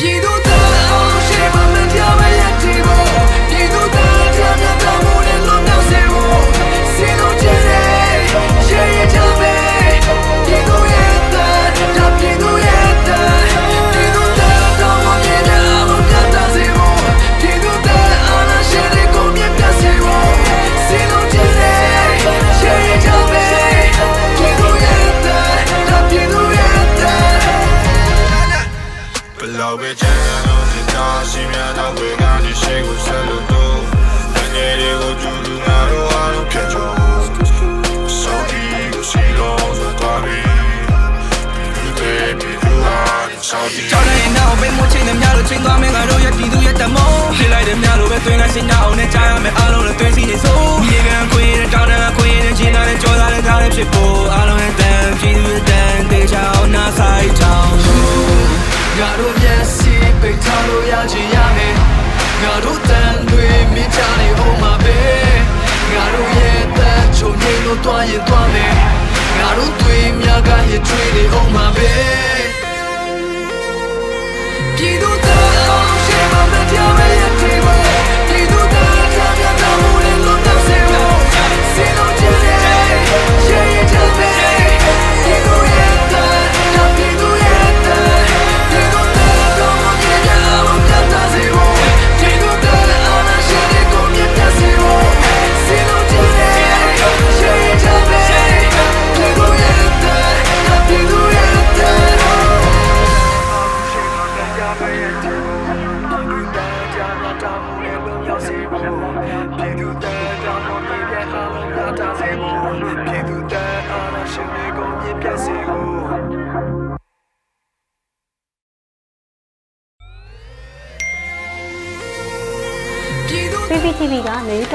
pido ta o she ma me dia me ya ti bo pido ta dia mya ta mo le lo na se o si no jere ye ye ja me pido ye ta ja pido ye PVTV ကနယူးတေ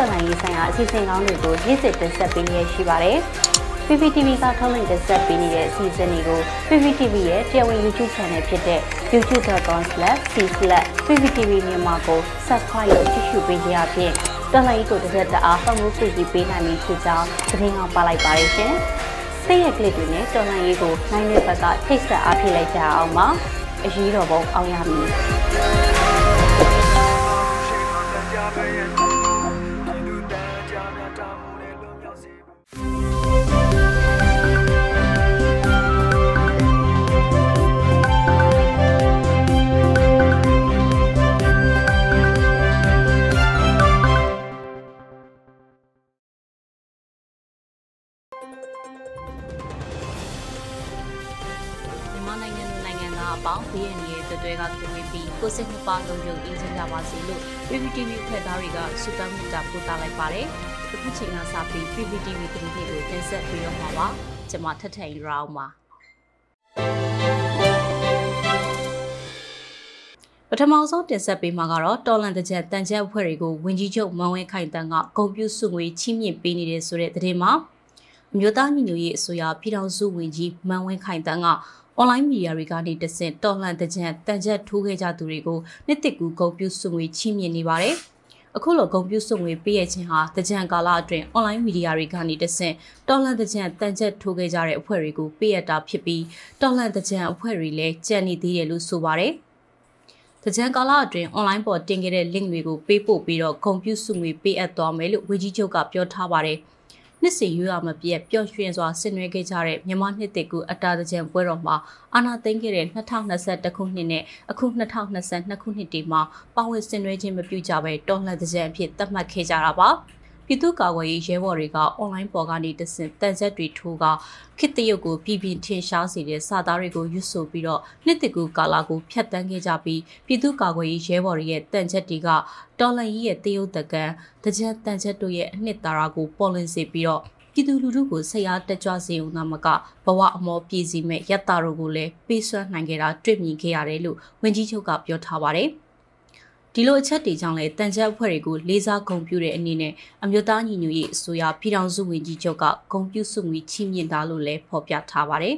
ာ်လိုင်းရေးဆိုင်ရာအစီအစဉ်ကောင်းတွေကိုရည်စည်တင်ဆက်ပေးနေရရှိပါတယ် PVTV ကထုတ်လွှင့်တင်ဆက်ပေးနေတဲ့ season တွေကို PVTV ရဲ့တရားဝင် YouTube channel ဖြစ်တဲ့ youtube.com/c/PVTV မြန်မာကို subscribe လုပ်ကြည့်ရှုပေးကြရဖြင့်တော်လိုင်းရေးကိုတစ်သက်တအားဖုန်းမှုပြည်ပြီးနိုင်ပြီဖြစ်ကြောင်းသတင်းအောင်ပါလိုက်ပါတယ်ရှင်။စိတ်ရက်ကလစ်တွေနဲ့တော်လိုင်းရေးကိုနိုင်တဲ့ဘက်ကထိတ်ဆက်အားဖြစ်လိုက်ကြအောင်ပါအရေးတော်ပုံအောင်ရမည် ပထမဆုံးတင်ဆက်ပေးမှာကတော့တော်လန်တကြက်တန်ကျပ်ဖွဲ့တွေကိုဝင်ကြီးချုပ်မန်ဝင်းခိုင်တန်းကဂုဏ်ပြုစုငွေချီးမြှင့်ပေးနေတဲ့ဆိုတဲ့သတင်းမှာမြို့သားညီညွတ်ရေးအဆိုရာပြည်ထောင်စုဝန်ကြီးမန်ဝင်းခိုင်တန်းက online media တွေကနိတက်ကူဂုဏ်ပြုစုငွေချီးမြှင့်နေပါတယ်အခုလိုဂုဏ်ပြုစုငွေပေးရခြင်းဟာတကြံကာလအတွင်း online media တွေကနေတက်ဆင့်တော်လန်တကြံတန်ကျပ်ထိုးခဲ့ကြတဲ့အဖွဲ့တွေကိုပေးအပ်တာဖြစ်ပြီးတော်လန်တကြံအဖွဲ့တွေလည်းကြံနေသေးတယ်လို့ဆိုပါတယ်တကြံကာလအတွင်း online ပေါ်တင်ခဲ့တဲ့ link တွေကိုပေးပို့ပြီးတော့ဂုဏ်ပြုစုငွေပေးအပ်သွားမယ်လို့ဝန်ကြီးချုပ်ကပြောထားပါတယ် နှစ်စဉ်ရိုးရာမပြည့်ပျော်ရွှင်စွာဆင်နွှဲခဲ့ကြတဲ့မြန်မာနှစ်သစ်ကူအတာတကြံပွဲတော်မှာအာနာသိမ်းခဲ့တဲ့ 2021 ခုနှစ်နဲ့အခု 2022 ခုနှစ်တွေမှာပါဝင်ဆင်နွှဲခြင်းမပြုကြဘဲတော်လှန်တကြံအဖြစ်သတ်မှတ်ခဲ့ကြတာပါပြည်သူ့ကာကွယ်ရေးရဲဘော်တွေက online ပေါ်ကနေတဆင့်တန်ကျပ်တွေထိုးကခေတ်တရုတ်ကိုပြည်ပြင်းထင်ရှားစေတဲ့စာသားတွေကိုရွတ်ဆိုပြီးတော့နှစ်သစ်ကူကာလကိုဖျက်ဆီးခဲ့ကြပြီးပြည်သူ့ကာကွယ်ရေးရဲဘော်တွေရဲ့တန်ကျပ်တွေက တော်လှန်ရေးရဲ့တရုတ်တကံတကြံတန်ကျပ်တို့ရဲ့အနှစ်သာရကိုပေါ်လွင်စေပြီးတော့ပြည်သူလူထုကိုစိတ်အားတက်ကြွစေအောင်သာမကဘဝအမောပြည့်စုံမဲ့ရပ်သားတို့ကိုလည်းပေးစွမ်းနိုင်ခဲ့တာတွေ့မြင်ခဲ့ရတယ်လို့ဝန်ကြီးချုပ်ကပြောထားပါတယ်ဒီလိုအချက်တွေကြောင့်လည်းတန်ကျပ်အဖွဲ့တွေကိုလေးစားဂုဏ်ပြုတဲ့အနည်းနဲ့အမျိုးသားညီညွတ်ရေးအစိုးရပြည်ထောင်စုဝန်ကြီးချုပ်ကဂုဏ်ပြုစုငွေချီးမြှင့်တာလို့လည်းဖော်ပြထားပါတယ်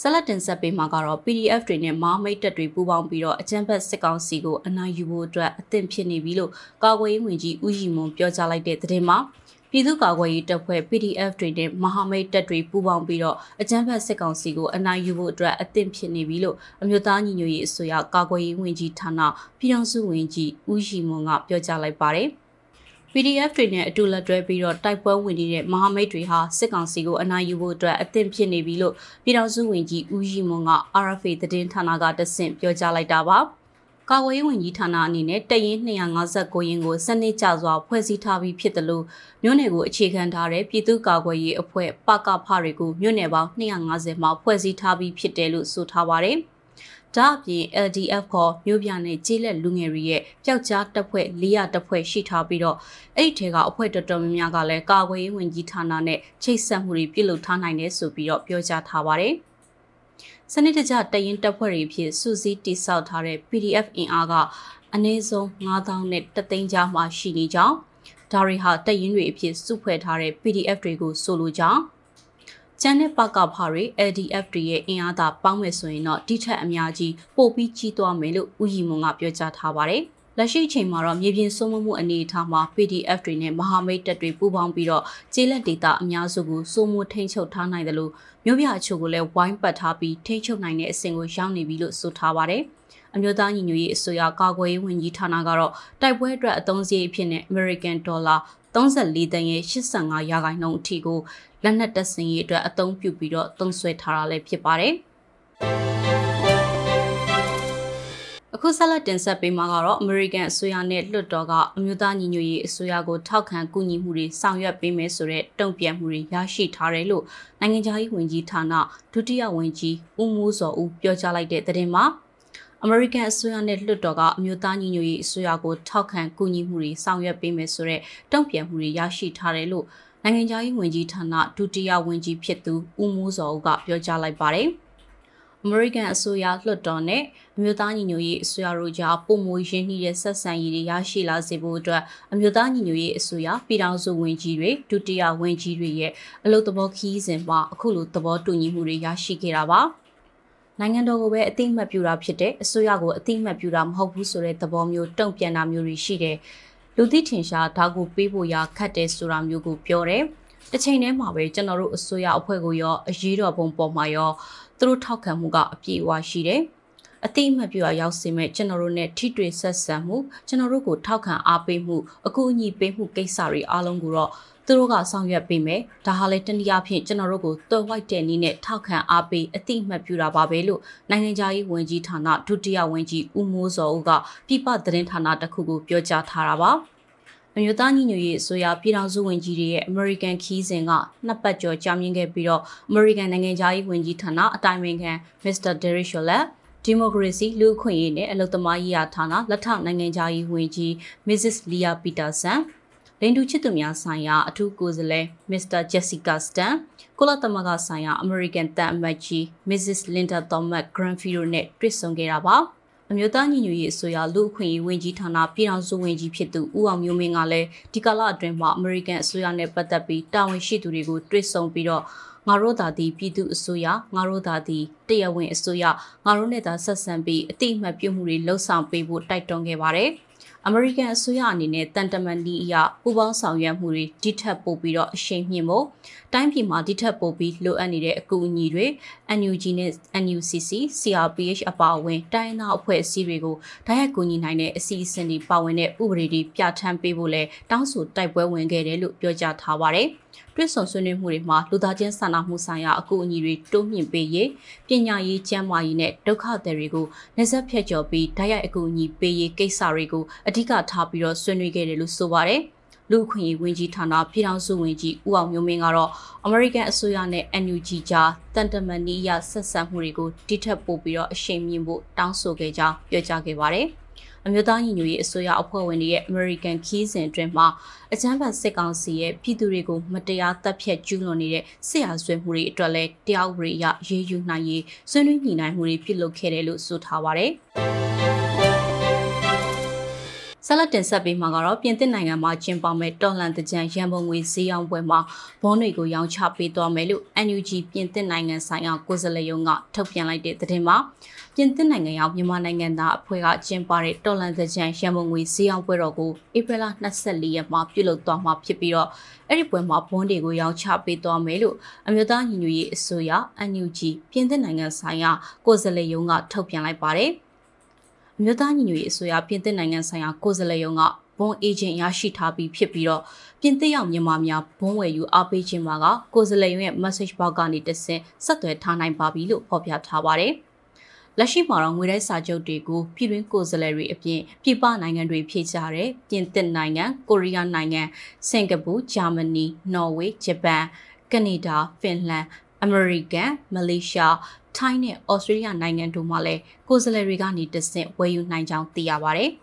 Salatin Sapi Magaro, PDF training, Marmite Ripuan Biro, a temper second sigo, and now you would draw a tempiony below, Gaway Winji, Ujimo, Piozala de Tema. Piduka way to where PDF training, Mahamate Ripuan Biro, a temper second sigo, and now you would draw a tempiony below, and Yotani Nui Soya, Gaway Winji Tana, Piansu Winji, Ujimonga, Piozala Pare. PDF training at Dula Drapiro, Type 1 winning Mahametri Ha, second sigo, and I you will draw a thin penny below, Pidansu Winji, Ujimonga, Arafi, the Din Tanaga, the Saint Piojala Daba. Kaway Winji Tananine, Tayin Niangaza Goyingo, Sunday Chazwa, Puesitavi Pitalu, Nunego, Chicantare, Pitu Kaway, Apue, Paka Parigu, Nuneva, Niangazema, Puesitavi Pitelu, Sutaware. Dabi LDF call, Nubiane, Chile, Lungerie, Piaja, Tapue, Lia, Tapue, Shita Bido, Etega, Puerto Domiagale, Gaway, Wingitanane, Chase Samuri, Pilutanine, Subiro, Pioja Taware. Senator Jatayin Tapuri, Susi, Tisaltare, PDF in Aga, Anezo, Nathan, Tatinja, Mashinija, Tariha, Tayin Rape, Supetare, PDF Rigo, Soluja. Channel Paka Pari, LDFDA, Inada, Pangwesuino, Dita Amiaji, Popi Chito Melu, Ujimunga Pioja Taware, Lashi Chimara, Yibin Somu Anitama, PDF Trine, Mahamed Tatri Pubang Biro, Jela Dita Amiazugu, Somu Tencho Tanaidalu, Nubia Chugule, Wine Patapi, Tencho Nine, Single Shangni Bilu Sutaware, Amyodan Inui, Soya Kagwe, Winji Tanagaro, Taiwedra Donzi Pine, American Dollar. Tongsa li danye shisanga yaga nong tigo, lana dasengi dra atong pupiro, tongswe tarale pipare. Akusala densa be magaro, American suyane ludoga, Mudani nui suyago, talkan guni muri, sangya be mesure, dongbia muri, yashi tarelu, nangajahi winji tana, tutia winji, umuzo u piojala de tadema. American Suyanet Ludoga, Mutani Nui, Suyago, Talkan, Guni Muri, Sangya Bimesure, Dumpian Muri, Yashi Tarelu, Nanganjai Winji Tana, Tutia Winji Pietu, Umuzo Ga, Piojala Bare. American Suyat Ludone, Mutani Nui, Suyaruja, Pumu Jeni, Sasan Yashi La Zebudra, Mutani Nui, Suya, Pidanzo Winji, Tutia Winji, Lotabo Kizimba, Kulutabo Tuni Muri, Yashi Kiraba. Nangando where a thing map you up today, Soyago, a thing map you ram, Hobusure, the bomb you, Dumpiana Murishide. Luditincha, Tagu, Pibuya, Cate, Suram, Yugu, Piore. The chain name of a general Soya, Puegoyo, a Jiro, Bombo Mayo, through Takamuga, Piwashide. A thing map you are Yasime, General Net, Tidre Sasamu, General Go, Takan, Apemu, a Kuni, Bemu, Kesari, Alonguro. Throughout Sangya Bime, the Halitan Yapin, General Go, the White Deninette, Talkan Abbey, a thing Mapura Babelu, Nanganjai Wenji Tana, Tutia Wenji, Umuzo Uga, Pipa Drentana, the Kugu, Pioja Taraba. And Yodani Nui, Soya, Piranzu Wenji, American Kizinga, Napajo, Jaminga Biro, American Nanganjai Wenji Tana, Diamond, Mr. Derishola, Democracy, Lukuine, Lotamaya Tana, Latam Nanganjai Wenji, Mrs. Leah Peterson. Lendu Chitumia Saya, Atu Guzele, Mr. Jessica Stan, Kolatamaga Saya, American Tam Machi, Mrs. Linda Tomac, Grandfironet, Trisongeraba, Amyotani Nui Soya, Luqui, Winji Tana, Piranzu Winji Pitu, Uam Yumingale, Tikala Drema, American Soyane Patapi, Tawan Shiturigo, Trison Piro, Maroda di Pitu Soya, Maroda di Tayawin Soya, Maroneta Sasambi, Tima Pumuri, Losan Pibu, Taitongevare. American Suyanine, Tantamania, Uban Sangya Muri, Dita Bobiro, Shame Himo, Time Pima, Dita Bobi, Lo Anide, Gunire, and Eugenics, NUCC, CRBH Abawin, Diana Pue Sirigo, Diagoni Nine, C. Sandy Bawene, Uridi, Piatan Bibule, Dansu, Daiwen Gere, Lu Pioja Taware, Prison Suni Murima, Ludajan Sana Musaya, Gunire, Domin Beye, Pinyayi, Jamaine, Doka Derigo, Nesa Piajobi, Diagoni Beye, Gesarigo, Adika Tapiro, Sunrigate Lusovare, Luqui, Winji Tana, Piranzu Winji, Uam Yumingaro, American Suyane, Nujija, Tantamania, Sasamurigo, Dita Bobiro, Shame Yimbo, Danso Geja, Yojagevare, Amyodan Inui, Soya Apoen, American Keys and Drema, a Jamba Second Sea, Pidurigo, Matea, Tapia Julonide, Sea Swemuri, Dole, Diauria, Jeju Naye, Sununina Muri, Pilo Kerelu, Sutaware. Salatin Sabi Mangaro, Pintin Nangama, Chimpame, Dolan the Jan Yamong with Zion Wema, Bonigo Yang Chapi Dormelu, and UG Pintin Nangan Sayang Gozale Yonga, Topian like the Tema, Pintin Nangayam, Yumananganda, Puya, Chimpare, Dolan the Jan Yamong with Zion Werogo, Ipela, Nasali, and Mapulo Doma Pipiro, Eripuma, Bonigo Yang Chapi Dormelu, Amudan Yui Suya, and UG Pintin Nangan Sayang Gozale Yonga, Topian like Bare. Mudan Yui Suya, Pintin Nangan Sayang Gozale Yonga, Bon Agent Yashitabi Pipiro, Pintiam Yamamia, Bon where you are Pagin Maga, Gozale Yonga, Message Bagani Desen, Saturday Tanai Babilu, Popia Tabare. Lashi Marang with a Sajo Degu, Pirin Gozale Apien, Pipa Nangan Re Pizare, Pintin Nangan, Korean Nangan, Singapore, Germany, Norway, Japan, Canada, Finland, America, Malaysia, Tiny Australia Nangan to Malay, Gozale Rigani descent where you Nanjang Tiaware.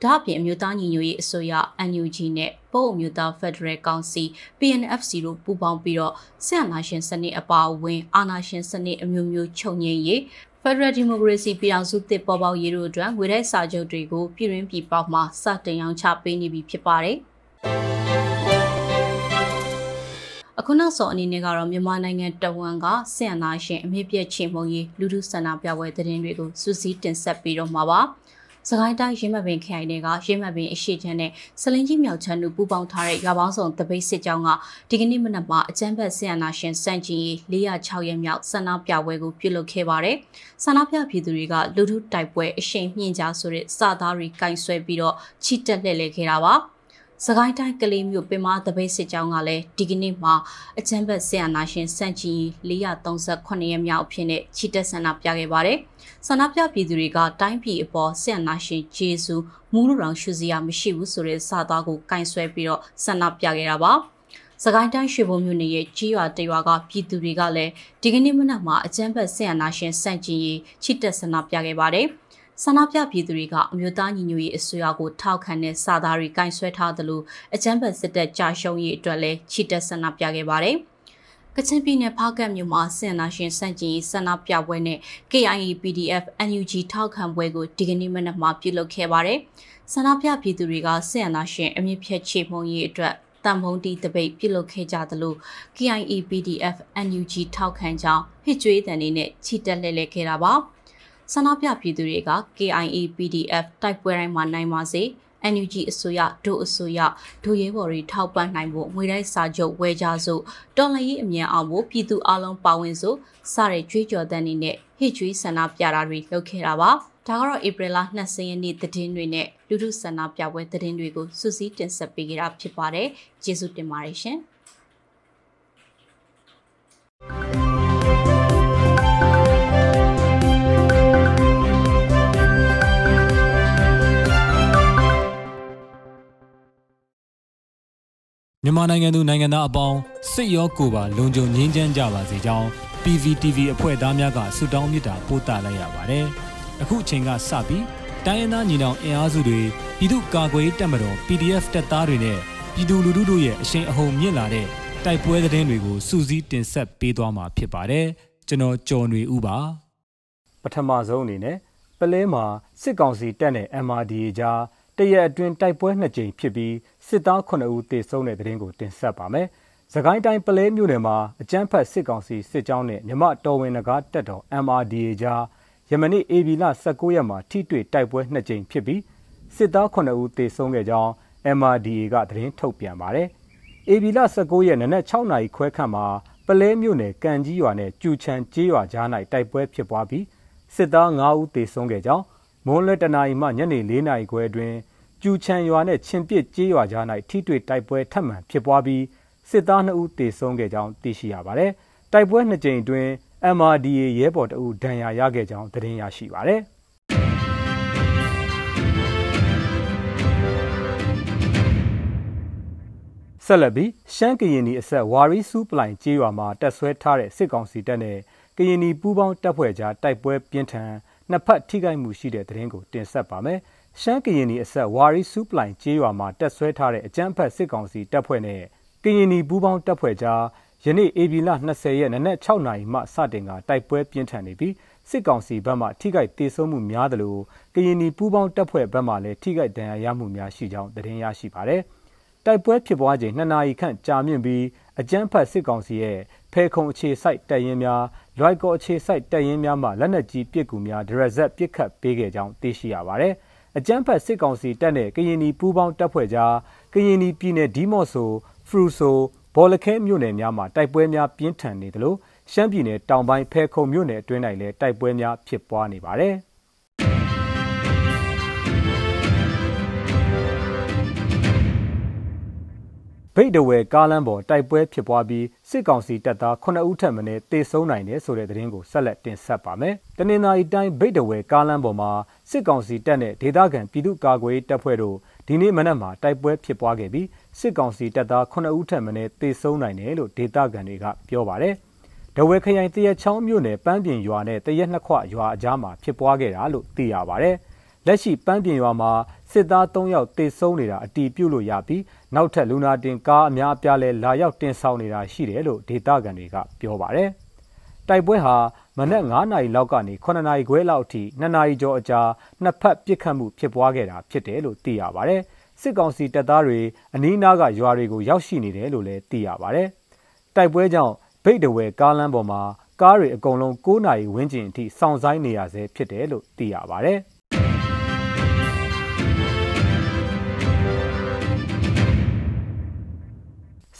Tapi Mutani Nui Soya and Eugene, Po Muta Federal Council, BNFC Bubang Biro, Sanashin Sunny about Wing, Anashin Sunny Mumu Chonye, Federal Democracy Pianzu de Boba Yeru Dram, with a Sajo Drigo, Pirin Pipama, Satayang Chapini Pipare. Akuna saw any negaram, Yamanang and Dawanga, Sanashin, maybe a chimogi, Ludu Sanapia, where the Rigo, Susi, and Sapiro Mava. Sagaita, Jimabin Kainega, Jimabin Shijane, Salinjim Yelchan, Bubang Tare, Yabanson, the basic Janga, Diginimanaba, Temper Sanashin, Sanji, Lia Chauyam Yat, Sanapia Wego, Pilo Kebare, Sanapia Piduriga, Ludu Typeway, Shame Ninja Suri, Sadari Kainsu Bido, Chita Lele Kerava. Sagaita Kalim Yupima, the basic Jangale, Diginima, a temper Sanashin, Sanji, Lia Tonsa, Coniam Yapine, Chita Sanapia Gebare. Sanapia Piduriga, Time P. Bo, Sanashin, Jesu, Mururang Shuzia, Mishibu Suri, Sadago, Kainsuepiro, Sanapia Geraba. Sagaita Shibomuni, Gia Dewaga, Pidurigale, Diginimanama, a temper Sanashin, Sanji, Chita Sanapia Gebare. Sanapia Piduriga, Mutani Nui Suyago, Taukane, Sadari, Kainsuetadalu, a temper Sita Jashongi Dwale, Chita Sanapia Gebare. Katsipine Pakam Yuma, Sanashin Sanji, Sanapia Wene, KIE PDF, NUG Taukam Wego, Diginiman of Mapulo Kebare. Sanapia Piduriga, Sanashin, Amipia Chimongi Dwap, Tamondi debate Pilo Kejadalu, KIE PDF, NUG Taukanja, Hijui than in it, Chita Lele Keraba. Sanapia Piduriga, KIE PDF, type where I'm one name as a NUG Suya, do ye worry, top one nine wo, with a sajo, wejazo, Dolly, mea amo, Pidu along Pawenzo, Sare, Trijo than in it, Hiju Sanapia Rari, Lokeraba, Tagoro Ibrela, Nasi and need the tin rene, Ludu Sanapia, where the tin rigo, Susi, and Sapigira Chipare, Jesu Demaration. Yamananga Nangana Abong, Sayo Kuba, Lunjo Ninjan Java Zijao, PVTV, a Pue Damiaga, Sudomita, Putala Yavare, a Kuchinga Sabi, Diana Nino, Eazuri, Pidu Kagwe Tamaro, PDF Tatarine, Pidu Luduye, Shen Home Yelare, Taipue the Denrigo, Susi Tinsep Pidwama Pipare, General Johnry Uba, Patamazonine, Pelema, Sigonzi Tene, MRDja, Taya Twin Taipue Naji Pibi. Sit down, Connor, this only the ringo, then Sabame. The guy time play Munema, a jumper, Sigonsi, Sijone, Nema, Dowen, a guard, Tato, MRDja, Yemeni, Avila, Sakuyama, T2, type with Najin Pibi. Sit down, Connor, this only John, MRD got ring, Topia Mare. Avila Sakuyan and a Chonai Quakama, Pele Mune, Ganjiwane, Juchan, Gia Jana, type with Pibabi. Sit down out this only John, Moonlet and I, Manani, Lena, Guedrin. Juchan Yuane Chimpia Gia Janai Titui Taipue Taman Pipuabi, Sidana Ute Songejan, Tishiabare, Taipue Najin Dwayne, MRDA Yebot U Danya Yagejan, Danya Shivare. Celebi, Shankini is a wari soup line Giwama, Taswe Tare, Sikonsi Dane, Kayini Bubon Tapuja, Taipue Pientan, Napat Tigai Mushida Dringo, Tinsapame. Shankini is a wari soup line, Giwama, Taswetare, a jumper, Sikonsi, Tapuene, Kini Bubon Tapuja, Yeni Avila Nasay and a Chonai, Mat Sadinga, Taipue Pientanibi, စစ်ကောင်စီဘက်မှထိခိုက်ဒေဆုံးမှုများတယ်လို့ကရင်နီပူပေါင်းတပ်ဖွဲ့ဘက်မှလည်းထိခိုက်ဒဏ်ရာရမှုများရှိကြောင်းသတင်းရရှိပါတယ်။တိုက်ပွဲဖြစ်ပွားချိန်2နာရီခန့်ကြာမြင့်ပြီးအကြမ်းဖက်စစ်ကောင်စီရဲ့ဖဲခုံအခြေစိုက်တပ်ရင်းများလွိုက်ကော်အခြေစိုက်တပ်ရင်းများမှလက်နက်ကြီးပစ်ကူများဒရက်ဆက်ပစ်ခတ်ပေးခဲ့ကြောင်းသိရှိရပါတယ်။အကြမ်းဖက်စစ်ကောင်စီတပ်နဲ့ကရင်နီပူးပေါင်းတပ်ဖွဲ့ကြားကရင်နီပြည်နယ်ဒီမော့ဆိုဖရူဆိုဘော်လခဲမြို့နယ်များမှာတိုက်ပွဲများပြင်းထန်နေသလိုရှမ်းပြည်နယ်တောင်ပိုင်းဖဲခုံမြို့နယ်အတွင်း၌လည်းတိုက်ပွဲများဖြစ်ပွားနေပါတယ်။ဗိတ်တဝဲကားလမ်းပေါ်တိုက်ပွဲဖြစ်ပွားပြီးစစ်ကောင်စီတပ်သား9ဦးထပ်မံတေဆုံးနိုင်တယ်ဆိုတဲ့သတင်းကိုဆက်လက်တင်ဆက်ပါမယ်။တနင်္လာနေ့တိုင်းဗိတ်တဝဲကားလမ်းပေါ်မှာစစ်ကောင်စီတပ်နဲ့ဒေသခံပြည်သူ့ကာကွယ်ရေးတပ်ဖွဲ့တို့ဒီနေ့မနက်မှာတိုက်ပွဲဖြစ်ပွားခဲ့ပြီးစစ်ကောင်စီတပ်သား9ဦးထပ်မံတေဆုံးနိုင်တယ်လို့ဒေသခံတွေကပြောပါတယ်။တဝဲခရိုင်တရက်ချောင်းမြို့နယ်ပန်းပြင်ရွာနဲ့တရက်နှစ်ခွရွာအကြားမှာဖြစ်ပွားခဲ့တာလို့သိရပါတယ်။လက်ရှိပန်းပြင်ရွာမှာစစ်သား3ယောက်တေဆုံးနေတာအတည်ပြုလို့ရပြီးနောက်ထပ်လူနာတင်ကားအများအပြားလဲလာရောက်တင်ဆောင်နေတာရှိတယ်လို့ဒေသခံတွေကပြောပါတယ်။တိုက်ပွဲဟာမနက်9နာရီလောက်ကနေ9နာရီခွဲလောက်အထိ2နာရီကျော်အကြာနှစ်ဖက်ပစ်ခတ်မှုဖြစ်ပွားခဲ့တာဖြစ်တယ်လို့သိရပါတယ်။စစ်ကောင်စီတပ်သားတွေအနီးနားကရွာတွေကိုရောက်ရှိနေတယ်လို့လည်းသိရပါတယ်။တိုက်ပွဲကြောင့်ဗိတ်တဝဲကားလမ်းပေါ်မှာကားတွေအကုန်လုံး9နာရီဝန်းကျင်အထိစောင့်ဆိုင်းနေရဆဲဖြစ်တယ်လို့သိရပါတယ်။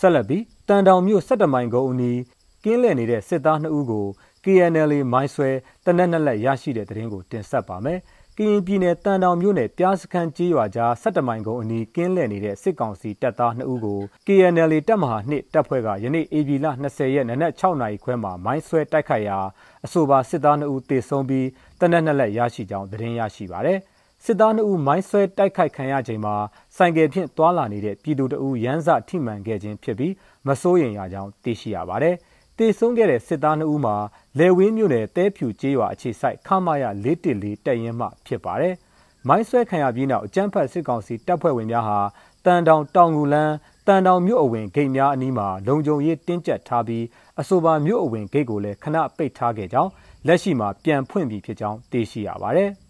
ဆက်လက်ပြီးတန်တောင်မြို့17မိုင်ကုန်းအနီးကင်းလည်နေတဲ့စစ်သား2ဦးကို KNL မိုင်းဆွဲတနက်နေ့လက်ရရှိတဲ့သတင်းကိုတင်ဆက်ပါမယ်။ကရင်ပြည်နယ်တန်တောင်မြို့နယ်ပြားစခန်းကြီးရွာကြား17မိုင်ကုန်းအနီးကင်းလည်နေတဲ့စစ်ကောင်စီတပ်သား2ဦးကို KNL တပ်မဟာ2တပ်ဖွဲ့ကယနေ့ AB လ20ရက်နနက်6နာရီခွဲမှာမိုင်းဆွဲတိုက်ခိုက်ရာအဆိုပါစစ်သား2ဦးသေဆုံးပြီးတနက်နေ့လက်ရရှိကြောင်းသတင်းရရှိပါတယ်။စစ်သား2ဦးမိုင်းဆွဲတိုက်ခိုက်ခံရချိန်မှာဆိုင်ကယ်ဖြင့်တွာလာနေတဲ့ပြည်သူ2ဦးရန်စထိမှန်ခဲ့ခြင်းဖြစ်ပြီးမစိုးရိမ်ရကြောင်းသိရှိရပါတယ်။တေဆုံးခဲ့တဲ့စစ်သား2ဦးမှာလယ်ဝင်းမြို့နယ်တဲဖြူကျေးရွာအခြေစိုက်ခမာရ414တပ်ရင်းမှဖြစ်ပါတယ်။မိုင်းဆွဲခံရပြီးနောက်အကြမ်းဖက်စစ်ကောင်စီတပ်ဖွဲ့ဝင်များဟာတန်တောင်တောင်ငူလန်းတန်တောင်မြို့အဝင်ဂိတ်များအနီးမှာလုံခြုံရေးတင်းကျပ်ထားပြီးအဆိုပါမြို့အဝင်ဂိတ်ကိုလည်းခဏပိတ်ထားခဲ့ကြောင်းလက်ရှိမှာပြန်ဖွင့်ပြီးဖြစ်ကြောင်းသိရှိရပါတယ်။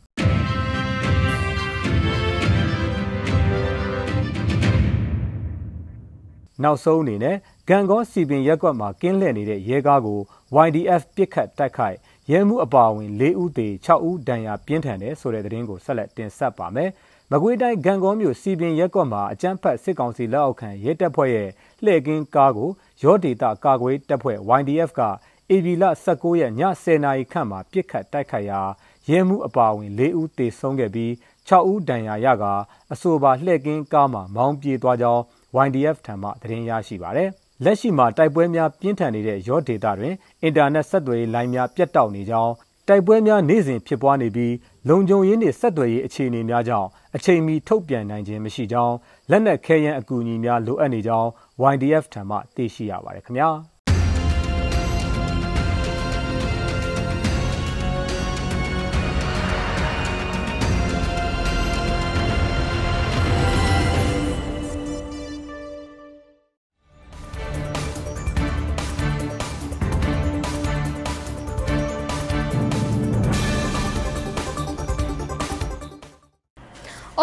နောက်ဆုံးအနေနဲ့ဂံကောစီပင်ရက်ကွက်မှာကင်းလှည့်နေတဲ့ရဲကားကို YDF ပစ်ခတ်တိုက်ခိုက်ရဲမှုအပါအဝင်၄ဦးသေ6ဦးဒဏ်ရာပြင်းထန်တယ်ဆိုတဲ့သတင်းကိုဆက်လက်တင်ဆက်ပါမယ်။မကွေးတိုင်းဂံကောမြို့စီပင်ရက်ကွက်မှာအကြမ်းဖက်စစ်ကောင်စီလက်အောက်ခံရဲတပ်ဖွဲ့ရဲ့လှည့်ကင်းကားကိုရော့ဒေတာကာကွယ်တပ်ဖွဲ့ YDF က AB လ19ရက်ည10နာရီခန့်မှာပစ်ခတ်တိုက်ခိုက်ရာရဲမှုအပါအဝင်၄ဦးသေဆုံးခဲ့ပြီး6ဦးဒဏ်ရာရကအဆိုပါလှည့်ကင်းကားမှာမောင်းပြေးသွားကြောင်းYDF ထံမှသတင်းရရှိပါတယ်။လက်ရှိမှာတိုက်ပွဲများပြင်းထန်နေတဲ့ရော့ဒေတာတွင်အင်တာနက်ဆက်သွယ်ရေးလိုင်းများပြတ်တောက်နေကြောင်းတိုက်ပွဲများနေ့စဉ်ဖြစ်ပွားနေပြီးလုံခြုံရေးနှင့်ဆက်သွယ်ရေးအခြေအနေများကြောင့်အချိန်မီထုတ်ပြန်နိုင်ခြင်းမရှိကြောင်းလက်နက်ခဲယမ်းအကူအညီများလိုအပ်နေကြောင်း YDF ထံမှသိရှိရပါတယ်ခင်ဗျာ။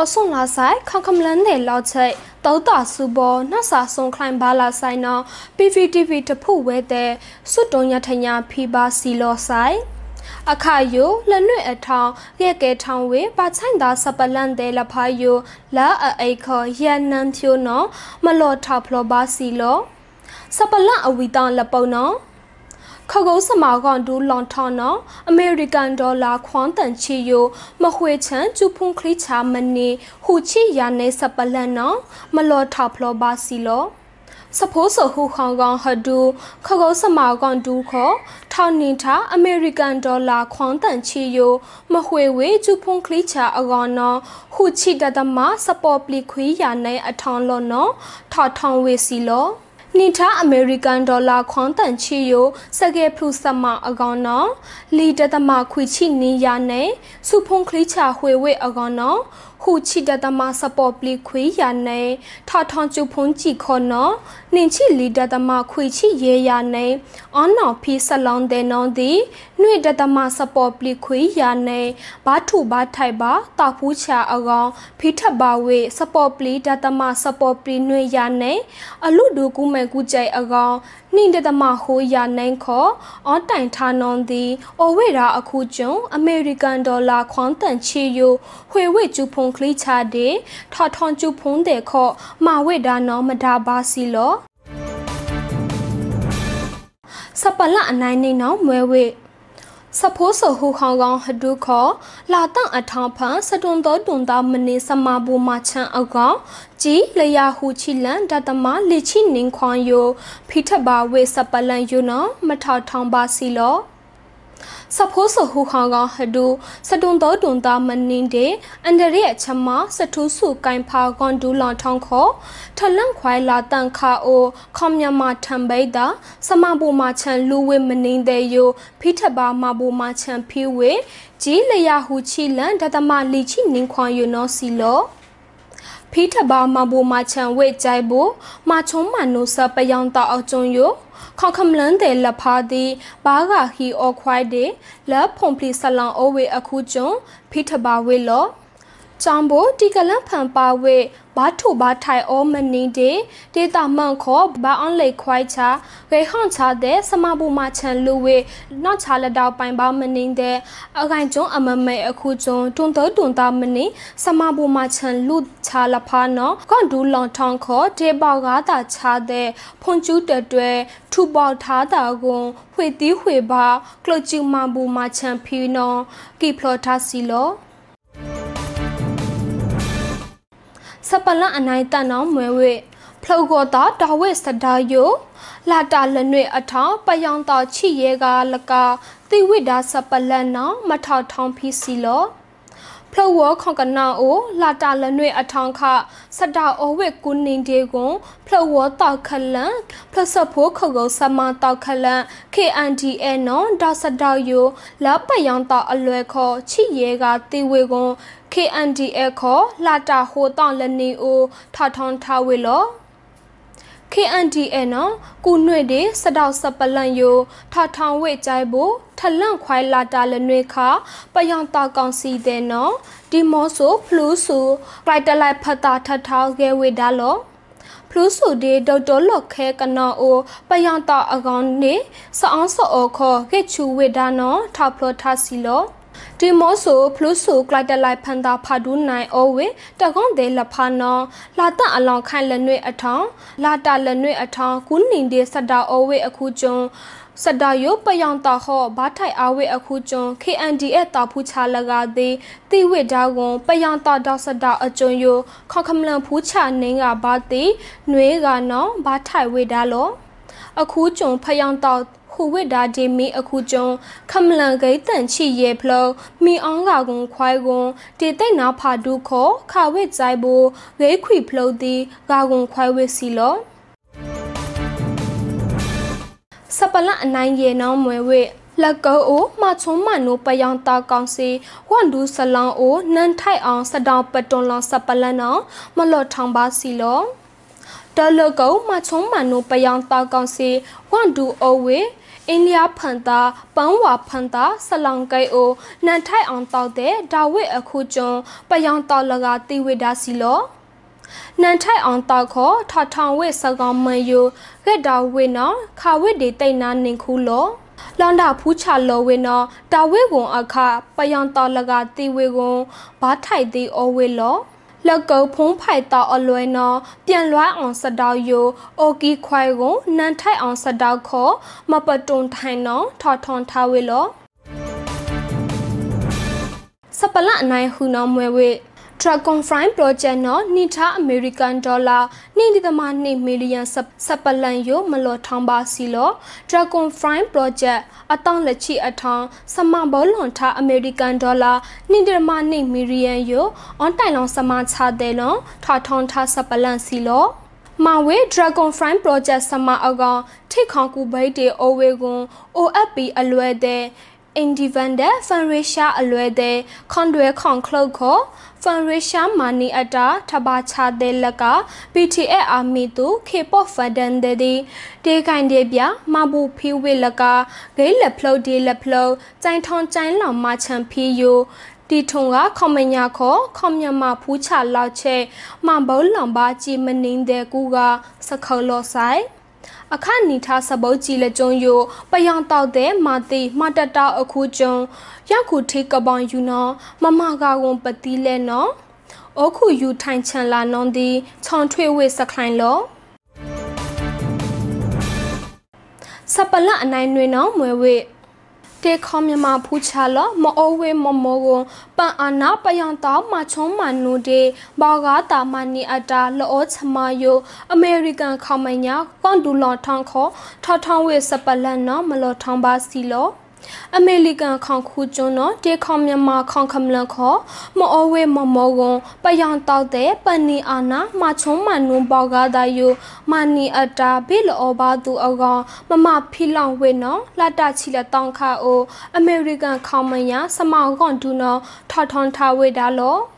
Osong la sai kham lande lao chai tau ta su bo na sa song climb ba la sai na PVTV to phu we de su ton ya thanya phi ba si lo sai akhayo la nwe athang ye ke thang we ba chain da sapalan de la phayo la a ai kho yan nan thyo no ma lo tha phlo ba si lo sapalan awitan la pon no Kogo Samagon do Lontano, American dollar quantum chio, Mahuichan, Jupun Clicha money, Huchi Yane Sapalano, Malo Taplo Basilo. Suppose who Hong Kong her do, Kogo Samagon do call, Taunita, American dollar quantum chio, Mahuiwe, Jupun Clicha Agono, Huchi Gadama, Sapopli Qui Yane Aton Lono, Taton Wesilo.Nita American dollar quantum chio, Sage plus sama agono, Leader the Marquichi ni yane, Supon clicha huewe agono, Hu chi data masa popli kui ya nay, ta ton chu punchi kono, ninchi li data ma kui chi ye ya nay, ono pi salon de non di, nui data masa popli kui ya nay, ba tu ba tai ba, ta pu cha agong, pita ba we, sapopli data masa popli nui ya nay, alu du ku me ku jay agong, nin data ma hu ya nay ko, on tain ta non di, o we ra aku jung, American dollar quantum chi you, hui we chu pung. Clicha de, Taton Jupon de co, Maweda no Madaba silo Sapala and I know Mwe. Suppose who hung on her do call, Latan a tampa, Sadundo dunda menisa mabu machan agon, G. Lea who chillan, Dadama, Lichin Ninquan yo, Peter Bar with Sapalan, you know, Matatan basilo. Suppose who hung on her do, Sadundo dunda maninde, and the rea chama, Satusu kainpa gondu lantanko, Talan quai latan ka o, Komyama tambeda, Samabu machan luwe maninde yo, Peterba mabu machan piwe, G. Leyahu chilan, Dadama lichin ninquan you no silo. Peterba mabu machan we jaibo, Machon manusa payanta ochon yo. Conkamlande la party, Baga he or quite day, La Pompli Salon away a cujon, Peter Barwillo. Jambo, Digalan Pampa way, Batu Batai or many day, Data Manco, Ba only quite cha, Rehanta there, Samabu Martin Louis, not Halada by Barmaning there, a ranjon a mame a cujon, Dunta Mini, Samabu Martin Lu Chalapano, Gondu Lontanco, De Barada cha there, Ponju de Dre, Two Baltada Gon, Huedi Hueba, Cloju Mabu Martin Pino, Giplota Silo. Sapala anaita no mwe Plogota da west da yo La da lanwe ata payanta chi yega laka Tiwida sapala na mata tampi silo Plowo konkana o la da lanwe atanka Sada owe kunin degon Plowo ta kalan Plosapo kogo samanta kalan KNDA no da sada yo La payanta alweko chi yega tiwegon KNDA ko lata ho tan lani o thaton thawelo KNDA no kunwe de sadaw sapalan yo thaton we jai bo thalan khwai lata lanwe kha payang ta kaunsi de no dimoso flu su kaitalai phata thathaw ge we da lo flu su de doctor lok khe kana o payang ta agon ne saang so o kho ke chu we da no thaplo thasilo Dimoso, Plusu, Glider like Panda Padunai, Owe, Dagon de la Pano, Lata along kind Lenue Atan, Lata Lenue Atan, Kunin de Sada Owe a Kujon, Sadayo Payanta Ho, Batai Awe a Kujon, KNDA Pucha Laga de, Tiwe Dagon, Payanta Dasada a Jonyo, Cocamlan Pucha Ninga Bati, Nuega no, Batai Wedalo, a Kujon Payanta. Huwe da de me a kujon, Kamlan Gaitan chi ye plo, me on lagon quai gon, de na padu ko, kawe zaibo, gay qui plo de, lagon quai we silo. Sapala nine ye no mwe. Lago o, Maton manu payanta kansi, Wandu salon o, nan tai on sadan paton lan sapalana, malotamba silo. The logo, Maton manu payanta kansi, Wandu owe. India Panda, Banwa Panda, Salangai O, Nantai Antao de, Dawe a Kujon, Bayanta Lagati Wedasilo. Nantai Antako, Tatan We Sagan Mayo, Reda Winner, Kawe de Taina Ninkulo. Landa Pucha Lo Winner, Dawe Won Aka, Bayanta Lagati Wegon, Batai de Owelo. Lago Pompaita Oloena, Pianloi on Sadayo, Ogi Quaigon, Nantai on Sadako, Mapaton Taino, Taton Tawilo. Sapala Nai Huna Mwe. Dragon Frying Project no, Nita American Dollar, Nindi the money million Sapalanyo, Malotamba Silo, Dragon Frying Project, Atan Lachi Atan, Samabolonta American Dollar, Nindi the money million yo, on Tailon Samantha Delon, Tatonta Sapalan Silo. Mawe Dragon Frying Project Sama Agon, Take Honku Bay de Owegon, O Abbey Alue de. indivende fundraisha alwede kondwe konklo ko fundraisha mani ata tabacha de laka pta army tu khepo fadan de de kain de bya mabu phiwe laka ge laplo de laplo chain thon chain law ma chan phi yo ti thonga khomnya kho khomnya ma phucha law che ma bol lamba ji manin de ku ga sakhol lo sai Akan nita saboji le jong yo, payang tao de mati, matata aku jong, yaku take abang you know, mama ga won pati le no, oku you time chan la non di, chong twe we sakline lo. Sapala anai nwe no mwewe. Te kom yama pucha lo, mo owe momogo, pa ana payang tao ma chong manu de, baga ta mani ada lo o chamayo, American kamanya, kondu lo tangko, tatang we sapalana malo tamba silo. American kankujono, te kom yama kankamlanko, mo owe momogo, payang tao de, pani ana ma chong manu baga dayo, mani ada bil obadu aga, mama pilang we no, lada chila tangka o, American kamanya, sama gonduno, tatang tawe dalo.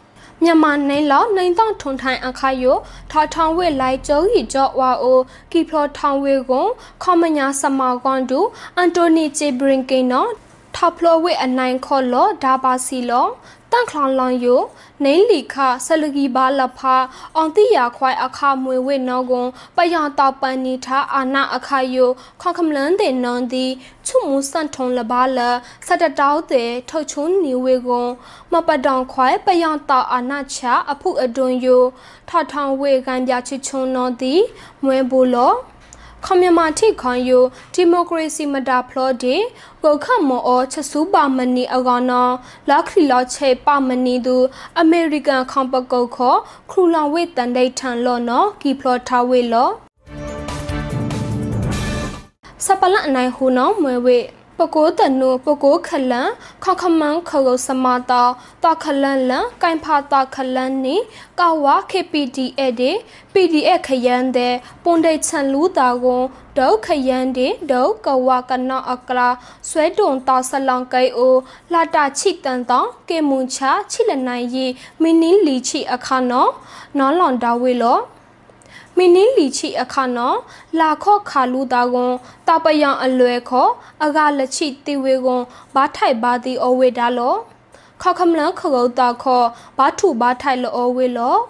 Myanmar nai law nai tong thon thai akhayo thawthong we lai choi jo wa o ki phlo thong we gon khomanya sama gon du Anthony J Blinken no thaplo we anai kho lo da ba si lo tang khlan long yo nai li kha salagi ba la pha ong ti ya khwai akha mwe we no gon payang ta pan ni tha ana akhayo khon khamlan de non di chu mu san thong la ba la satataw de thau chun ni we gon Mapadon kwai payang ta anacha apuk adon yo thawthong we gan bya chi chun non di mwe bu lo Community con you, democracy madaplo de, go come or chasuba mani agana, luckily loche pa mani do, American compa go co, cruel with the dayton lono, giplo tawe lo. Sapala nai huno, mwe. Poko tanu poko khalan khakhamang khalo samata ta khalan lan kainpha ta khalan ni kawa kpda de pda khayan de pondai chan lu ta gon dau khayan de dau kawa kana akra swai ton ta salang kai o lata chi tan ta ke muncha chilanai yi minin li chi akha no non lon da we lo Mini lichi akano, la ko kalu dagon, tapayan alueko, aga lachi tiwegon, batai badi owe dalo, kakamla karo dako, batu batai lo owe lo.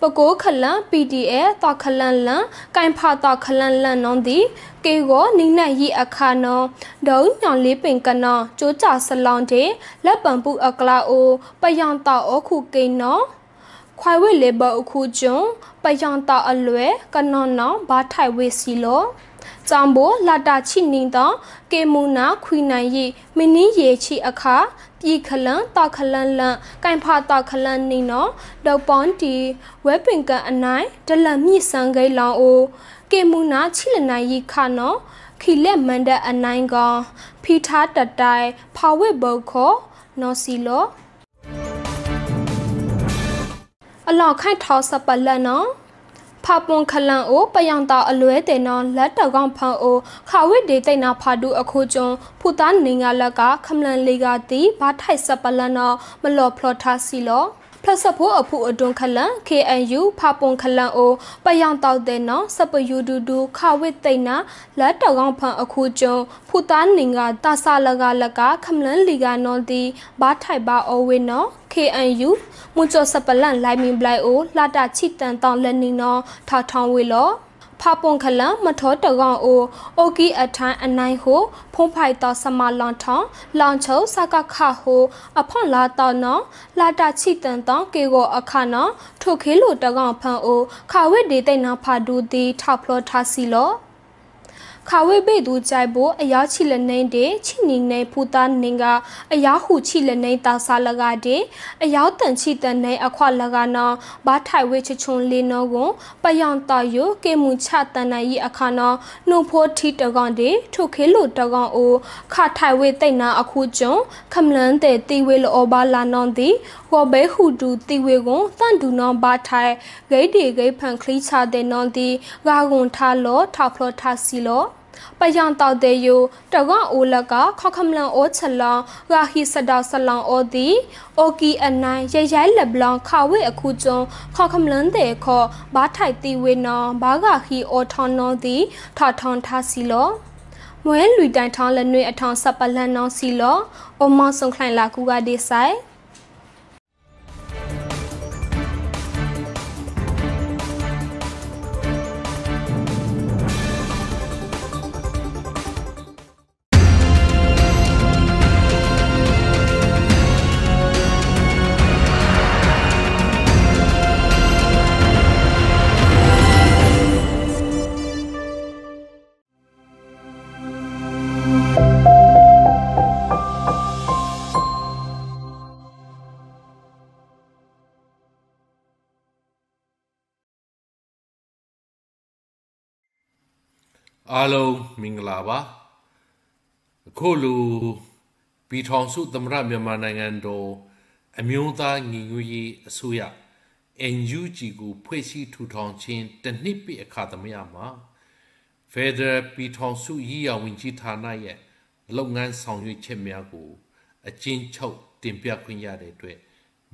Bago kalan, pda, takalan lan, kainpa takalan lan nondi, kego nina yi akano, do nyan lipin kana, joja salante, la bambu akla o, payanta o kuke no. Kwai we labor ukujong, payang ta alwe, kanona, batai we silo. Jambo, lada chi ninda, kemuna, quina ye, mini ye chi aka, ye kalan, takalan lan, kainpa takalan nino, do bondi, webinga anai, dalami sangay lang o, kemuna chilana ye kano, kile manda anai gong, pita tatai, pawe boko, no silo. Along kind house upalano Papon Kalan O Payanta Aluete non let a gompa o Kawe de Tena Padu a cojon Putan Ninga Laga Kamlan Ligati Batai Sapalano Malo Plota Silo Plus a poor apu adon kalan K and you Papon Kalan O Payanta de non Supper you do Kawe Tena let a gompa a cojon Putan Ninga Tasa Laga Laga Kamlan Liga non the Batai Ba Oweno K and you Mucho sapalan limin blai o, lada chitan tang learning no, tatang willow. Papon kalam, mato tagon o, ogi atan anai ho, pompai ta sama lantang, lancho saka ka ho, upon la ta no, lada chitan tang kego akana, tokilo tagon pan o, kawe de tena padu de taplo tasilo. Kawe bedu jaibo, a ya chilane de, chinine putan ninga, a yahu chilane tasalaga de, a yautan chitane aqualagana, batai wichon linogon, payanta yo, kemuchatana akana, no poor titagon de, tokilo tagon o, katai witena akujon, kamlante tiwil obala nondi, wobe hudu tiwigon, tandunon batai, gay de gay panclicha de nondi, gagon talo, taplo tasilo. Payang tao de yu, Dagan ulaka, Kokamlan o Salang, Rahi Sada Salang o di, Oki anai, Yayay Leblanc, Kawe Akujong, Kokamlan de ko, Batai di wena, Barahi o Tono di, Taton Tasilo. Moen lui dai tong la nui atong sapalan non silo, O man song klein la kuga de sai. Hello, Minglava. Kulu Bitonsu Damra Miamanangando Amuta Niguyi Suya Enju Jigu Pwesi Tutonchin Tenipi Akadamiama Feder Bitonsu Yia Winjitana Ye Longan Song Yu Chemiagu A Chin Chok Timpia Kunyade Dwe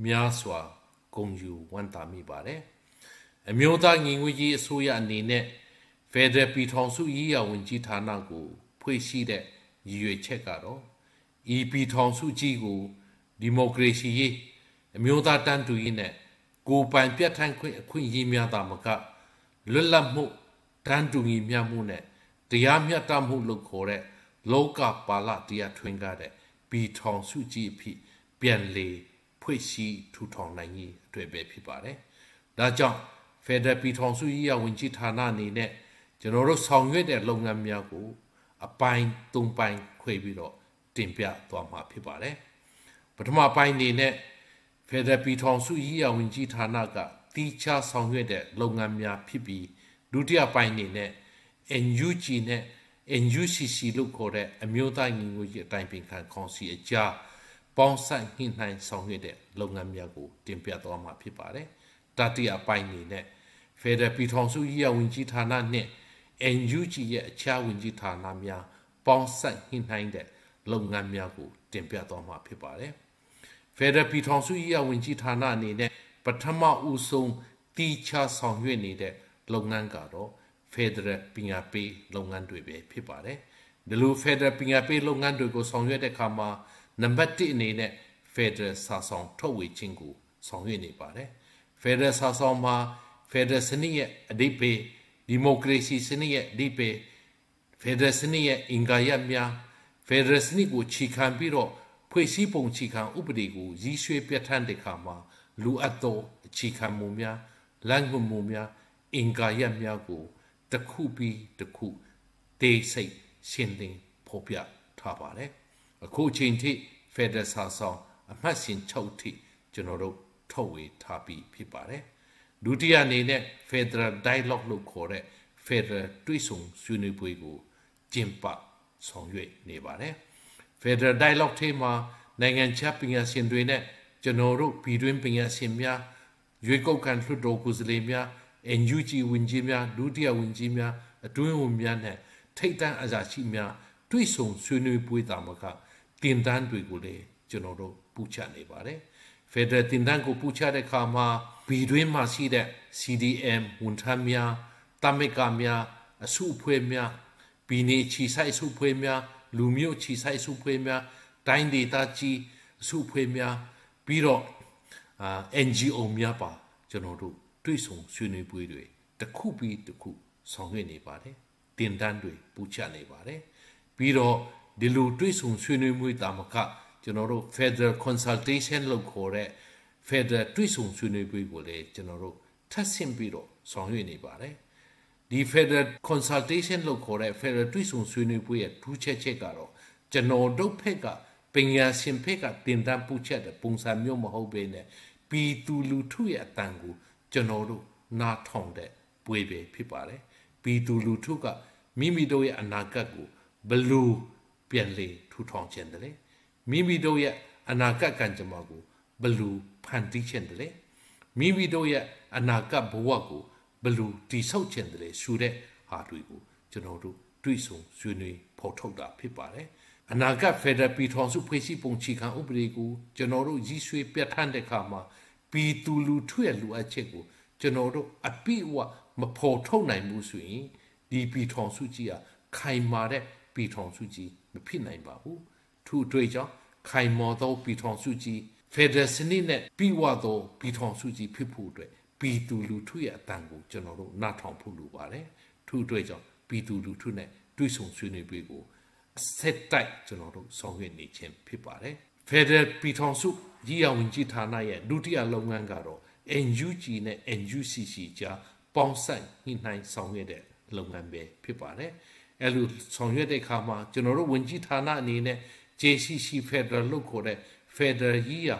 Miaswa Gongyu Wantami Bare Amuta Niguyi Suya Nine Feder Bitonsu Yia Winjitanagu, Puisi de Yue Checaro, E. Bitonsu Jigu, Democracy Ye, Muda Tanduine, Go Pan Piatan Queen Yimia Damaka, Lulamu, Tandui Miamune, Diamia Damu Locore, Loka Bala Dia Twingade, Bitonsu Jipi, Bianle, Puisi Tuton Langi, Twebe Pibare. Dajan, Feder Bitonsu Yia Winjitanani. General song with a long amiago, a pine, tung pine, quaviro, timpia, toma pibare. But my pine in it, Feder Bitonsu Yia Winjitanaga, teacher song with a long amia pipi, dutia pine in it, and you gene, and you see look or a muta in which typing can conceive a jar, bonsai hinine song with a long amiago, timpia toma pibare, tatia pine in it, Feder Bitonsu Yia Winjitana net. And you see a child in Gitanamia, Bonsan hinhind that Longamiago, Tempiatoma Pibare. Feder Bitonsu Yia Winjitana needed, but Tama Usum, teacher song you needed, Longangaro, Feder Pingape, Longandube Pibare. The Lu Feder Pingape, Longandugo song you de Kama, Nambati needed, Feder Sasson, Towi Chingu, song you nebare. Feder Sassoma, Feder Senia, a depe. Democracy Senior Dipe, Feder Senior Ingayamia, Feder Snigo Chican Biro, Puesipon Chican Uberigo, Zisue Piatandekama, Luato, Chican Mumia, Langum Mumia, Ingayamiago, the Kupi, the Ku, they say, sending Popia Tabare. A coaching tea, Feder Sasson, a massing chouti, General Towe Tabi Pipare. Dutia nene, Federal dialogue look correct, Federal Twisung, Sunipuigu, Jimpa, Songwe, Nebare. Federal dialogue tema, Nangan chapping as in Duene, Genoro, Pidumping as Simia, Yuko can Fludokus Lemia, and Yuji Winjimia, Dutia Winjimia, a Duumiane, Taitan Azachimia, Twisung, Sunipuidamaka, Tindan Duigule, Genoro, Pucha Nebare. Federal Tindango Pucha de Kama. Between Masida, CDM, Muntamia, Tamegamia, a supremia, Bine Chisai supremia, Lumio Chisai supremia, Dinde Dachi supremia, Biro, NGO Miapa, Genoru, Tuison, Sunibue, the Kupi, the Ku, Songene Bade, Dindandwe, Buchane Bade, Biro, the Lu Tuison, Sunibue Damaka, Genoru, Federal Consultation Locore. Feder Twisung Sunibule, General Tassimbiro, Song Unibare. The Feder Consultation Locore, Feder Twisung Sunibue, Tuche Chegaro, General Dopega, Pena Simpega, Tindan Puchet, Punsamio Mahobene, P. Tulutuya Tangu, General Natonde, Buebe Pipare, P. Tulutuga, Mimidoya Anagagu, Belu, Pianle, Tuton Chendele, Mimidoya Anagakanjamagu, Belu. Panti chendele, Mimidoya Anaka Bowago, Belu, Tisau chendele, Sure, Hardwigo, Genoru, 对手 Federal Federal year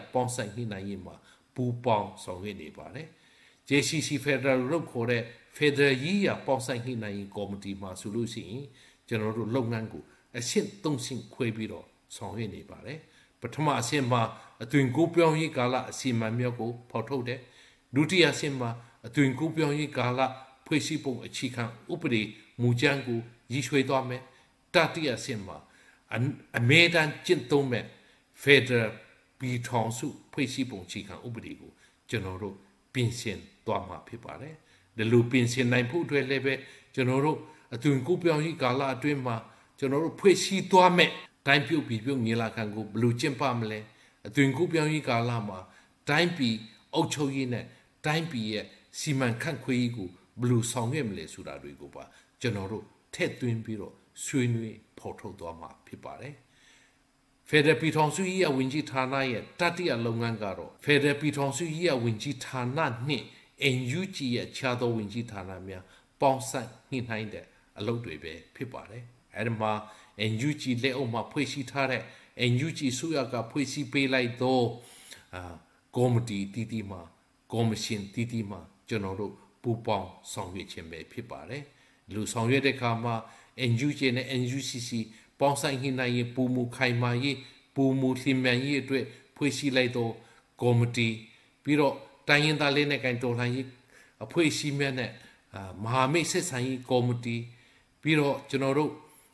bouncing in a comedy masulusi, General Longango, a sint dunsing quebiro, song in a barre, but Toma Sema, a twinkupion gala, a sima miogo, potode, Lutia Sema, a twinkupion gala, Puisipo, a chicken, Upri, Mujango, Yishwe Dome, Tatia Sema, a maiden gentleman, Federal B. Tonsu, Puisipo, chicken, Ubrigo, General Pinsen, Doma Pipare. The Lupin Sin Nine Put Leve, General, a twin coupon gala dreamer, General Puisi Dome, Time Pu Pipu Mila can go blue chimpamle, a twin coupon galama, Time P, Ocho Yine, Time P, Siman Canquigo, Blue Song Emle Sudarigoba, General, Ted Twin Biro, Suinui, Porto Doma, Pipare. Feder Pitonsu ya Winji Tana, Tatia Longangaro, Feder Pitonsu ya Winji Tana, ne. And you cheer Chado Winjitanamia, Bonsan, Hinhind, a low debe, Pipare, Adama, and you cheer Leoma Puisi Tare, and you cheer Suyaga Puisi Belai do Gomdi Didima, Gomishin Didima, General Bubon, Songwich and Bay Pipare, Lusongre de Kama, and you cheer and you see Bonsan Hinai, Bumu Kaimaye, Bumu Timaye, Puisi Lado, Gomdi, Biro. Tayinda Lene can do like a poesy man, Mahame says I comedy, Biro General,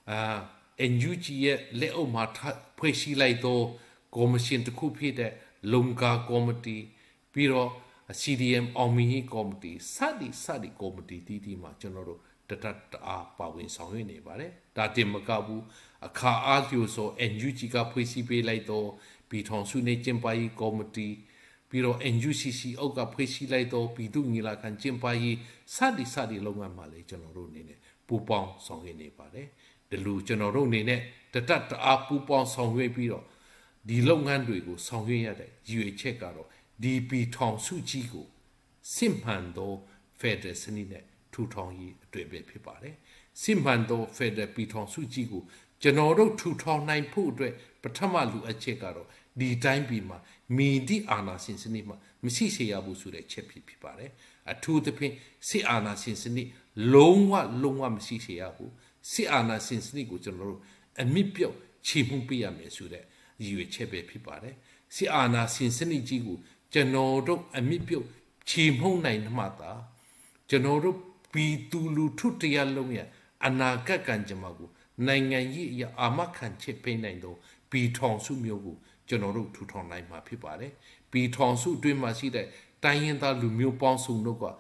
and you cheer Leo Mata Poesy Lido, Gomersin to Cupid, Lunga comedy, Biro, a CDM Omini comedy, Sadi comedy, Didima General, that are Bowing Song in a barre, Dati Magabu, a car arguso, and you chica poesy be Lido, Biton Sune Jimbai comedy. Biro NUCC Oga Puisi Lido, Bidungila can Jimpai, Sadi Longa Malay Generone, Bubon Song in a barre, the Lu Generone, the Tata are Bubon Songway Biro, the Longanduigo, Songwayade, Yue Checaro, DB Tong Sujigo, Simpando, Feder Senine, Two Tongi, Dwebe Pipare, Simpando, Feder Biton Sujigo, Genoro, Two Tong Nine Pudre, Patamalu a Checaro. The time bima, me di ana sinsinima, Missy Abusure Chepi Pipare, a two the pin, si ana sinsini, longa Missy Abu, si ana sinsini Gutenro, and Mipio, Chipumpia Mesure, you chepe pipare, si ana sinsini jigu, Genodo, and Mipio, Chimhona in Mata, Genodo, be dulu tutia longa, Anaka Ganjamagu, Nanga ye amakan chepenando, be tonsumiogu. General to turn like my pipare, be tonsu dream my seed, Diana Lumio Bonsu Noga,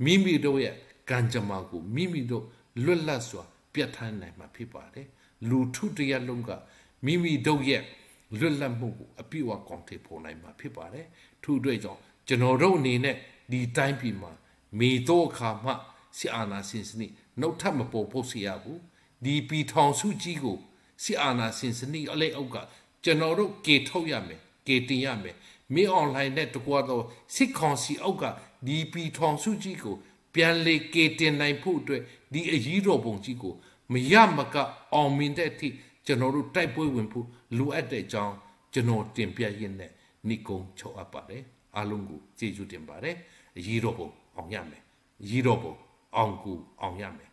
Mimidoya, Ganjamago, Mimido, Lulasua, Piatan like my pipare, Lutu de Yalunga, Mimidoya, Lulamugu, a piwa contepo like my pipare, two dragon, General Nine, the time pima, me do kama, si ana sinsni, no tamabo posiabu, the be tonsu jigo, si ana sinsni, oleoga. General Gatoyame, Gatiame, me online net to Guado, Siconsi Oga, DP Tonsujigo, Pianle Gatin Nine Putre, the Ajiro Bonjigo, Miyamaka, all mean that tea, General Typeway Wimpu, Luette John, General Timpiayen, Nico Choapare, Alungu, Jeju Timbare, Yirobo, Onyame, Yirobo, Ongu, Onyame,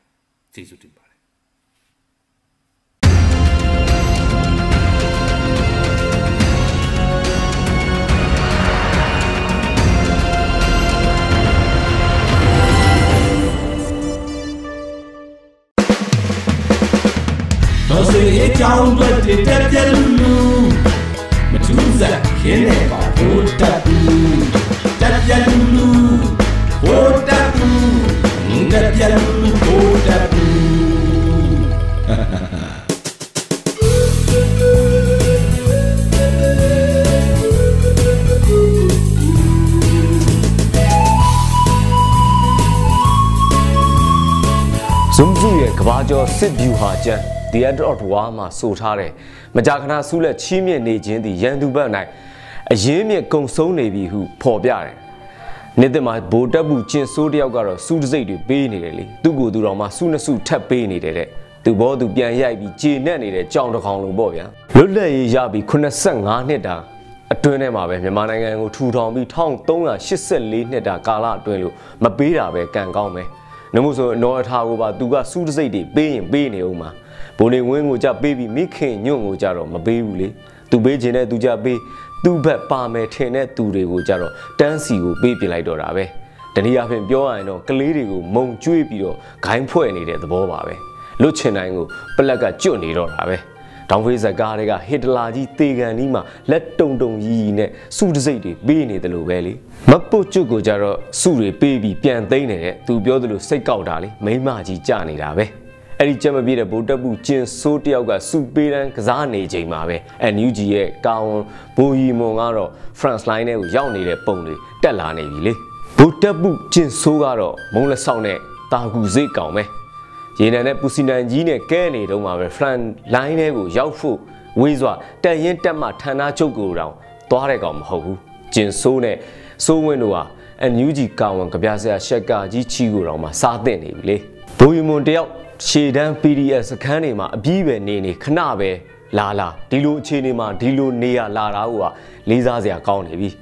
Jeju Timbare. down but they tell you Medusa here got put up that Zumzuye Kvajo Sibyuhaja, the end of Wama Sotare, Majakana Sula Chimia Najin, the Yandubanai, a Yemia Conso Navy who Pobiare. Nedema Bodabu Chin Sodiagara, Suzade, Bainily, Dugu Durama, Suna Su Tap Bainily, the Bodu Bianyabi, Chin Nanny, John the Hongo Boya. Lula Yabi Kuna Sanga Neda, a Tunema, and the Manango Tudami Tong Tonga, she said Neda Gala Dwellu, Mabira, Kangame. Namuso no Tagoba Duga Suzade, Bain, Bainoma. Boni Wingoja baby, Mikin, Yongo Jaro, Mabuli, to Bejene Duja Bay, Dubet Palme, Tenet, Durego Jaro, Danceo, Baby Lidorabe. Then he have him Bioano, Calirigo, Mong Juipio, Kaimpoeni at the Bobabe. Luchenango, Pelaga Johnny Dorabe. Downways a Garaga, Hitlaji, Tega Nima, let Dong Yi ne, Suzade, Bain the Lubelli. Mapo Chugo Jaro, Suri, Baby, Pian Dane, to Biodulu Sekao Dali, Maimaji Jani Rabe. Elichama be the Bodabu Chin, Sotiaga, Subiran, Kazane Jamabe, and UGA, Gaon, Boyi Mongaro, France Line, Yauni, Pony, Delane Ville. Bodabu Chin Sogaro, Mola Sone, Tagu Zekome. Yenane Pusina Gene, Kenny, Roma, France Line, Yaufu, Wizwa, Tayentama Tana Chogo round, Toregom Hogu, Chin Sone. So when you are and you did come on Kabasa Shaka Gichigurama Saturday, Boymondial, she then PDS Canima, Bibe Nini, Canabe, Lala, Dilo Chinima, Dilo Nia Larawa, Lizazia County,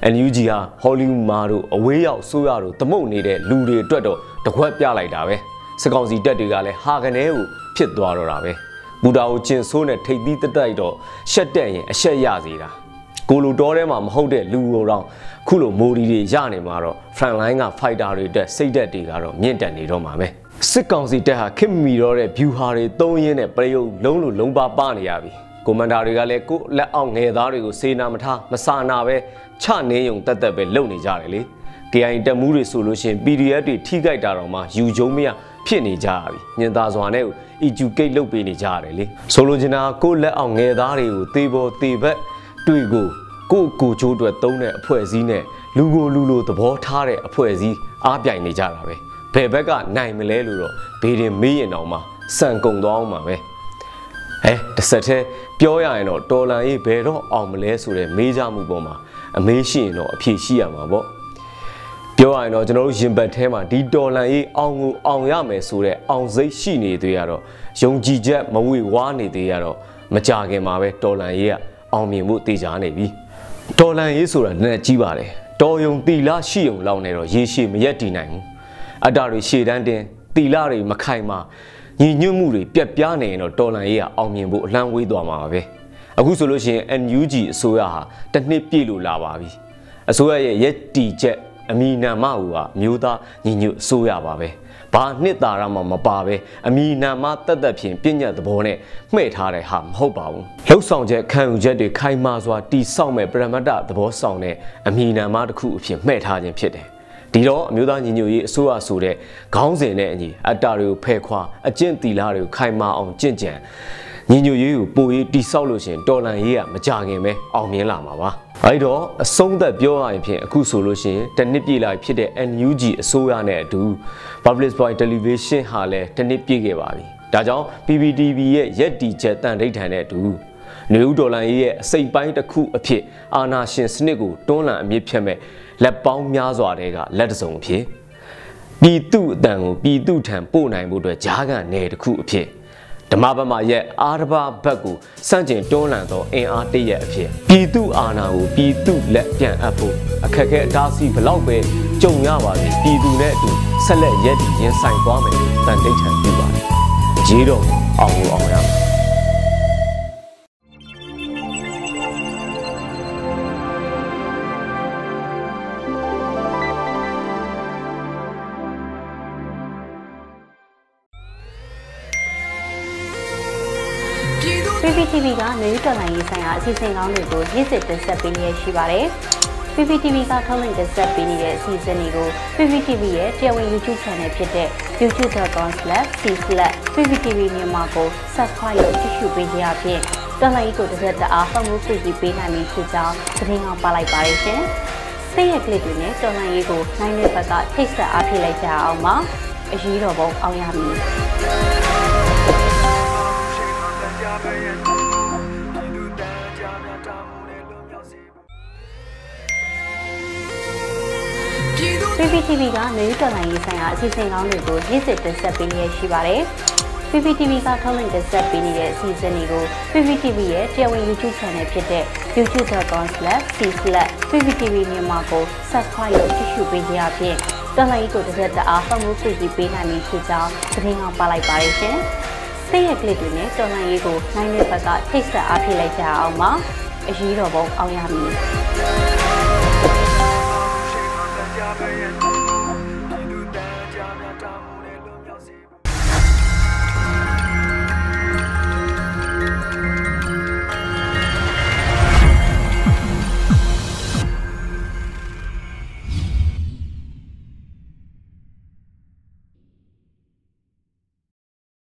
and Ujia, Holy Maru, away out Suaru, Tamoni, Ludi Dredo, the Quapia Dave, Sagonzi Dedigale, Haganeu, Pit Dwarave, Budao Chin Sona, take the title, Shatan, Shayazira. Golo Doremam hold it, Luo Rang, Kulo Mori Janimaro, Franklina, Fidari, the Seda Digaro, Mientani Romame. Sikansi Teha, Kimmirore, Buhari, Doyen, and Playo, Lolo Lomba Baniabi. Comandari Galeco, La Ange Dario, Senamata, Masanawe, Chaneum Tatabe Loni Jarili. Gain the Muri solution, Bidiati, Tigai Daroma, Ujomia, Pieni Javi, Nendazwaneo, Educate Lopini Jarili. Solojina, Go La Ange Dario, Tibo, Tibet. Go, go, to a donor, a poesine, Lugo Lulo, the Bortare, a poesy, Abia in the Jarabe, Pebega, 9 million, paid him million oma, San Gondoma. Eh, the Sate, Pioiano, Dola e Pero, Omles, or a major muboma, a machine or a Pishia mabo. Pioiano, General Jimbatema, did Dola e Ongu, Onyame, Sure, Onze, Shini, the Yarrow, Young G. Jet, Maui, Wani, the Yarrow, Majage, Mabe, Dola year. On me, what is an abbey? Tolan is or a netibare. Toyon de la shion launero, ye shim yetinang. Adari shedande, de lari macaima. Ye knew muri, pepiane or tolania, on me, but languid domave. A good solution and uji soya, that ne pilu lavavi. A soya yet teacher, a mina maua, muda, ye knew soya babe. But Nitarama Mababe, Amina Mata the Pimpina the Bonnet, made her a ham hobo. No sound jet can jet the Kaimazwa, D. Somme, Bramada, the boss sonne, Amina Mataku, made her in pity. Dido, Mudan, you sua sude, Gonzin, any, a Dario Pequa, a gentilario Kaima on Jinjan. Ninu you, Boy, dissolution, Dolan here, Majangame, Omni Lamawa. I do a song that Biola in Pia, good solution, the Nipila Pide and Uji, Soyane do. Published by television Hale, the Nipigavi. Dajon, PVTV, yet DJ, and Retanet do. New Dolan here, say by the coup appear, Anashin Sniggle, Dolan, Mipeme, let Bong Yazwarega, let us on Pia. Be do, Tampo, and would a jaga near the coup appear. The Mabama yet Arba Bagu, Sanjin Donando, and RDF. Pitu Anao, Pitu left Yan Apple, a Kaka Darcy Palaway, Jong Yawa, Pitu Netu, Salet Yeti, and San Guaman, than they can do one. Jiro, Awu Oya. You PVTV ကနိုင်ငံရေးဆိုင်ရာအစီအစဉ်ကောင်းတွေကို ရည်စည်တင်ဆက်ပေးနေရရှိပါတယ် PVTV ကထုတ်လွှင့်တင်ဆက်ပေးနေတဲ့ အစီအစဉ်တွေကို PVTV ရဲ့တရားဝင် YouTube Channel ဖြစ်တဲ့ youtube.com/c/PVTV မြန်မာကို Subscribe လုပ်ကြည့်ရှုပေးကြရဖြင့် တော်လှန်ရေးကိုတစ်သက်တအားဖုန်းမှုပြည်ပြီးနိုင်ပြီဖြစ်ကြောင်းသတင်းအောင်ပါလိုက်ပါရရှင် ဆေးရကလစ်တွေနဲ့ တော်လှန်ရေးကိုနိုင်တဲ့ဘက်ကထိတ်ဆက်အားဖြစ်လိုက်ကြအောင်ပါ အရေးတော်ပုံအောင်ရမည် PVTV ကနိုင်ငံရေးဆိုင်ရာအစီအစဉ်ကောင်းတွေကို ရည်စည်တင်ဆက်ပေးနေရရှိပါတယ် PVTV ကထုတ်လွှင့်တင်ဆက်ပေးနေတဲ့ အစီအစဉ်တွေကို PVTV ရဲ့တရားဝင် YouTube Channel ဖြစ်တဲ့ youtube.com/c/PVTV မြန်မာကို Subscribe လုပ်ကြည့်ရှုပေးကြရဖြင့် တော်လှန်ရေးကိုတစ်သက်တအားဖုန်းမှုပြည်ပြီးနိုင်ပြီဖြစ်ကြောင်းသတင်းအောင်ပါလိုက်ပါရရှင် ဆေးရကလစ်တွေနဲ့ တော်လှန်ရေးကိုနိုင်တဲ့ဘက်ကထိတ်ဆက်အားဖြစ်လိုက်ကြအောင်ပါ အရေးတော်ပုံအောင်ရမည်